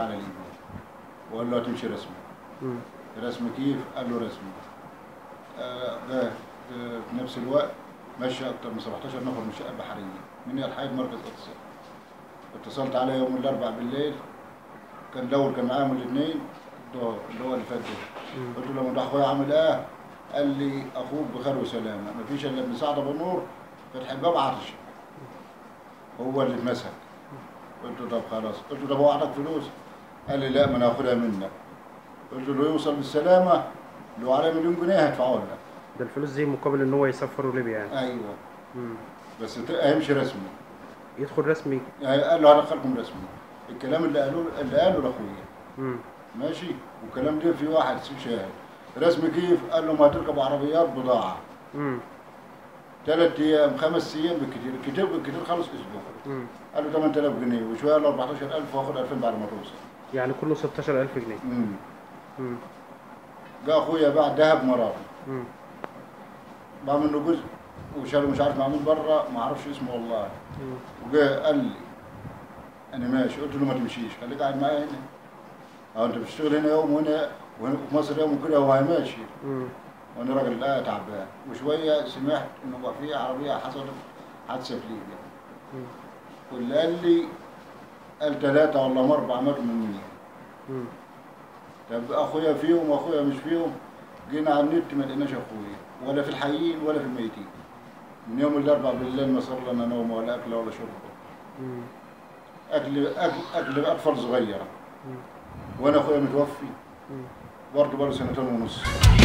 على اليمين وقال له هتمشي رسمي. رسم كيف؟ قال له رسمي. ده في نفس الوقت مشى اكتر من 17 نفر من الشقه البحريه من الحاج مركز اتصال. اتصلت عليه يوم الاربعاء بالليل، كان الاول كان معاهم الاثنين الظهر اللي هو اللي فات ده. قلت له لما اخويا عامل ايه؟ قال لي اخوك بخير وسلامه، مفيش الا ابن سعد ابو نور فتح الباب عطش. هو اللي اتمسك. قلت له طب خلاص، قلت له طب هو عندك فلوس؟ قال لي لا ما انا هاخدها منك. قلت له يوصل بالسلامه لو عليه مليون جنيه هدفعه لك. ده الفلوس دي مقابل ان هو يسافر ليبيا يعني. ايوه. بس هيمشي رسمي. يدخل رسمي؟ قال له هدخلكم رسمي. الكلام اللي قاله لاخويا. ماشي؟ والكلام ده في واحد اسمه شاهد. رسمي كيف؟ قال له ما هتركب عربيات بضاعه. 3 ايام 5 ايام بالكتير خالص اسبوع. قال له 8000 جنيه وشويه قال له 14000 واخد 2000 بعد ما توصل. يعني كله 16000 جنيه. جه اخويا باع دهب مراره. باع منه جزء وشاله مش عارف معمول بره ما اعرفش اسمه والله. وجه قال لي انا ماشي، قلت له ما تمشيش خليك قاعد معايا هنا. اه انت بتشتغل هنا يوم وهنا في مصر يوم وكده هو هيماشي. وانا راجل لا تعبان، وشويه سمعت انه بقى في عربيه حصلت حادثه في ليبيا. واللي قال لي قال 3 ولا 4 ماتوا مني. طب اخويا فيهم واخويا مش فيهم. جينا على النت ما لقيناش اخويا ولا في الحيين ولا في الميتين. من يوم الاربعاء بالليل ما صار لنا نوم ولا اكله ولا شربه. اكل اطفال صغيره. وانا اخويا متوفي برضه بقاله 2.5 سنين.